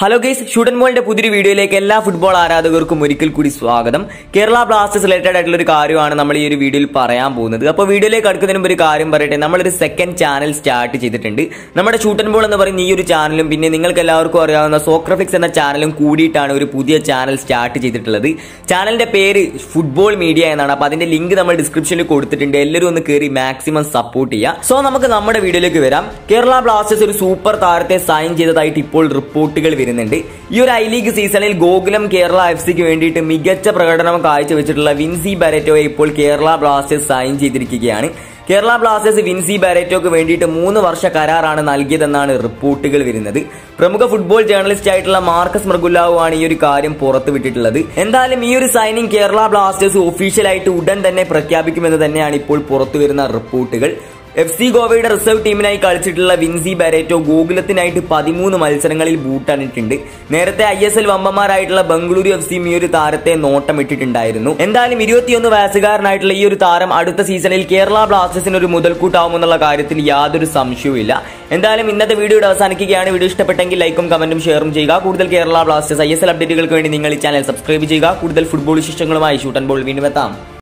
Hello guys, shoot and ബോളിന്റെ പുതിയൊരു വീഡിയോയിലേക്ക് എല്ലാ ഫുട്ബോൾ ആരാധകർക്കും ഒരിക്കൽ കൂടി സ്വാഗതം. കേരള ബ്ലാസ്റ്റേഴ്സ് റിലേറ്റഡ് ആയിട്ടുള്ള ഒരു കാര്യമാണ് നമ്മൾ ഈ ഒരു വീഡിയോയിൽ പറയാൻ പോകുന്നത്. അപ്പോൾ വീഡിയോയിലേക്ക് അടുക്കുന്നതിന് മുമ്പ് ഒരു കാര്യം പറയട്ടെ. നമ്മളൊരു സെക്കൻഡ് ചാനൽ സ്റ്റാർട്ട് ചെയ്തിട്ടുണ്ട്. നമ്മുടെ ഷൂട്ട് ആൻഡ് ബോൾ എന്ന് പറയുന്ന ഈ ഒരു ചാനലും പിന്നെ നിങ്ങൾക്ക് എല്ലാവർക്കും അറിയാവുന്ന സോക്രഫിക്സ് എന്ന ചാനലും കൂടിയിട്ടാണ് ഒരു പുതിയ ചാനൽ സ്റ്റാർട്ട് ചെയ്തിട്ടുള്ളത്. ചാനലിന്റെ പേര് ഫുട്ബോൾ മീഡിയ എന്നാണ്. അപ്പോൾ അതിന്റെ ലിങ്ക് നമ്മൾ ഡിസ്ക്രിപ്ഷനിൽ കൊടുത്തിട്ടുണ്ട്. എല്ലാവരും ഒന്ന് കയറി മാക്സിമം സപ്പോർട്ട് ചെയ്യുക. സോ നമുക്ക് നമ്മുടെ വീഡിയോയിലേക്ക് വരാം. കേരള ബ്ലാസ്റ്റേഴ്സ് ഒരു സൂപ്പർ താരത്തെ സൈൻ ചെയ്തതായിട്ട് ഇപ്പോൾ റിപ്പോർട്ടുകൾ ഈ ഒരു ഐ ലീഗ് സീസണിൽ ഗോകുലം കേരള എഫ് സിക്ക് വേണ്ടിയിട്ട് മികച്ച പ്രകടനം കാഴ്ചവെച്ചിട്ടുള്ള വിൻസി ബാരറ്റോയെ ഇപ്പോൾ കേരള ബ്ലാസ്റ്റേഴ്സ് സൈൻ ചെയ്തിരിക്കുകയാണ്. കേരള ബ്ലാസ്റ്റേഴ്സ് വിൻസി ബാരറ്റോക്ക് വേണ്ടിയിട്ട് 3 വർഷ കരാറാണ് നൽകിയതെന്നാണ് റിപ്പോർട്ടുകൾ വരുന്നത്. പ്രമുഖ ഫുട്ബോൾ ജേർണലിസ്റ്റ് ആയിട്ടുള്ള മാർക്കസ് മൃഗുലാവു ആണ് ഈ ഒരു കാര്യം പുറത്തുവിട്ടിട്ടുള്ളത്. എന്തായാലും ഈ ഒരു സൈനിങ് കേരള ബ്ലാസ്റ്റേഴ്സ് ഒഫീഷ്യലായിട്ട് ഉടൻ തന്നെ പ്രഖ്യാപിക്കുമെന്ന് തന്നെയാണ് ഇപ്പോൾ പുറത്തുവരുന്ന റിപ്പോർട്ടുകൾ. എഫ് സി ഗോവയുടെ റിസർവ് ടീമിനായി കളിച്ചിട്ടുള്ള വിൻസി ബാരറ്റോ ഗോകുലത്തിനായിട്ട് 13 മത്സരങ്ങളിൽ ബൂട്ടണിട്ടുണ്ട്. നേരത്തെ ISL വമ്പന്മാരായിട്ടുള്ള ബംഗളൂരു എഫ് സിയും ഈ ഒരു താരത്തെ നോട്ടമിട്ടിട്ടുണ്ടായിരുന്നു. എന്തായാലും 21 വയസ്സുകാരനായിട്ടുള്ള ഈ ഒരു താരം അടുത്ത സീസണിൽ കേരള ബ്ലാസ്റ്റേഴ്സിന് ഒരു മുതൽക്കൂട്ടാവുമെന്നുള്ള കാര്യത്തിൽ യാതൊരു സംശയവുമില്ല. എന്തായാലും ഇന്നത്തെ വീഡിയോയുടെ അവസാനിക്കുകയാണ്. വീഡിയോ ഇഷ്ടപ്പെട്ടെങ്കിൽ ലൈക്കും കമന്റും ഷെയറും ചെയ്യുക. കൂടുതൽ കേരള ബ്ലാസ്റ്റേഴ്സ് ISL അപ്ഡേറ്റുകൾക്ക് വേണ്ടി നിങ്ങൾ ഈ ചാനൽ സബ്സ്ക്രൈബ് ചെയ്യുക. കൂടുതൽ ഫുട്ബോൾ വിശേഷങ്ങളുമായി ഷൂട്ട് ആൻഡ് ബോൾ വീണ്ടും എത്താം.